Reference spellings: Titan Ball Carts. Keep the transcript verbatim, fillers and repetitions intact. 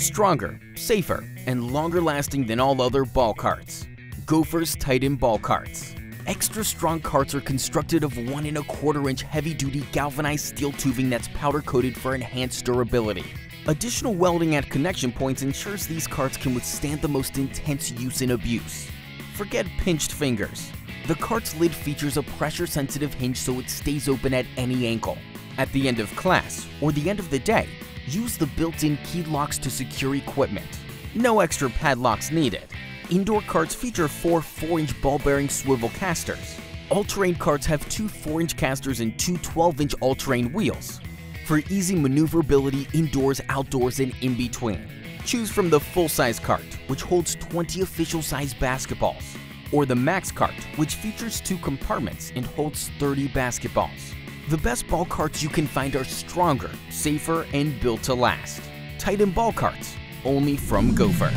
stronger, safer, and longer lasting than all other ball carts. Gopher's Titan Ball Carts. Extra strong carts are constructed of one and a quarter inch heavy duty galvanized steel tubing that's powder coated for enhanced durability. Additional welding at connection points ensures these carts can withstand the most intense use and abuse. Forget pinched fingers. The cart's lid features a pressure sensitive hinge so it stays open at any angle. At the end of class or the end of the day, use the built-in key locks to secure equipment. No extra padlocks needed. Indoor carts feature four four-inch ball-bearing swivel casters. All-terrain carts have two four-inch casters and two twelve-inch all-terrain wheels for easy maneuverability indoors, outdoors, and in between. Choose from the full-size cart, which holds twenty official-size basketballs, or the max cart, which features two compartments and holds thirty basketballs. The best ball carts you can find are stronger, safer, and built to last. Titan Ball Carts, only from Gopher.